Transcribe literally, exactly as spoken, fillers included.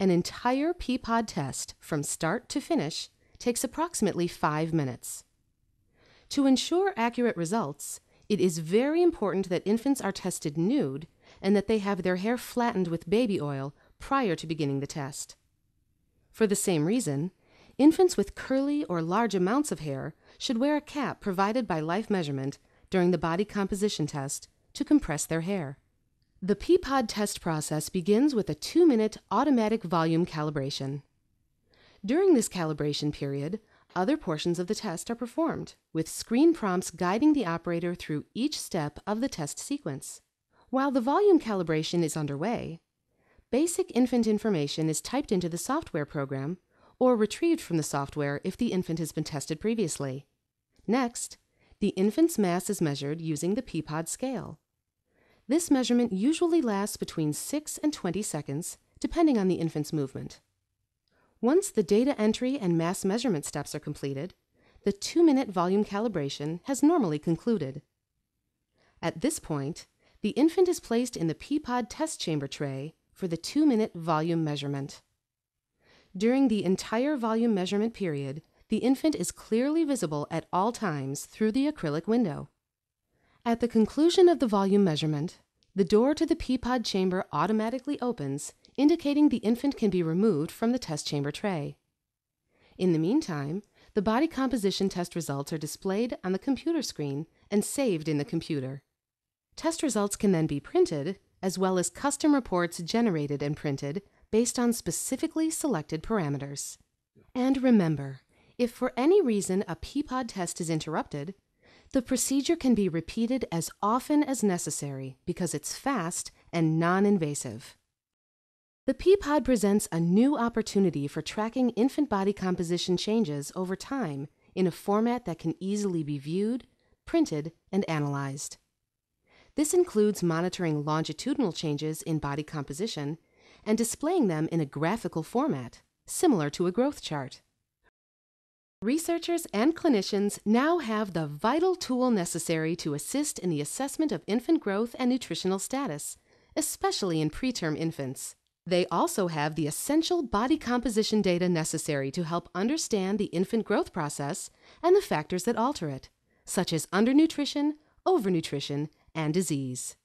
An entire Peapod test from start to finish takes approximately five minutes. To ensure accurate results, it is very important that infants are tested nude and that they have their hair flattened with baby oil prior to beginning the test. For the same reason, infants with curly or large amounts of hair should wear a cap provided by Life Measurement during the body composition test to compress their hair. The Peapod test process begins with a two-minute automatic volume calibration. During this calibration period, other portions of the test are performed, with screen prompts guiding the operator through each step of the test sequence. While the volume calibration is underway, basic infant information is typed into the software program or retrieved from the software if the infant has been tested previously. Next, the infant's mass is measured using the Peapod scale. This measurement usually lasts between six and twenty seconds, depending on the infant's movement. Once the data entry and mass measurement steps are completed, the two-minute volume calibration has normally concluded. At this point, the infant is placed in the Peapod test chamber tray for the two-minute volume measurement. During the entire volume measurement period, the infant is clearly visible at all times through the acrylic window. At the conclusion of the volume measurement, the door to the Peapod chamber automatically opens, indicating the infant can be removed from the test chamber tray. In the meantime, the body composition test results are displayed on the computer screen and saved in the computer. Test results can then be printed, as well as custom reports generated and printed based on specifically selected parameters. And remember, if for any reason a Peapod test is interrupted, the procedure can be repeated as often as necessary because it's fast and non-invasive. The Peapod presents a new opportunity for tracking infant body composition changes over time in a format that can easily be viewed, printed, and analyzed. This includes monitoring longitudinal changes in body composition and displaying them in a graphical format, similar to a growth chart. Researchers and clinicians now have the vital tool necessary to assist in the assessment of infant growth and nutritional status, especially in preterm infants. They also have the essential body composition data necessary to help understand the infant growth process and the factors that alter it, such as undernutrition, overnutrition, and disease.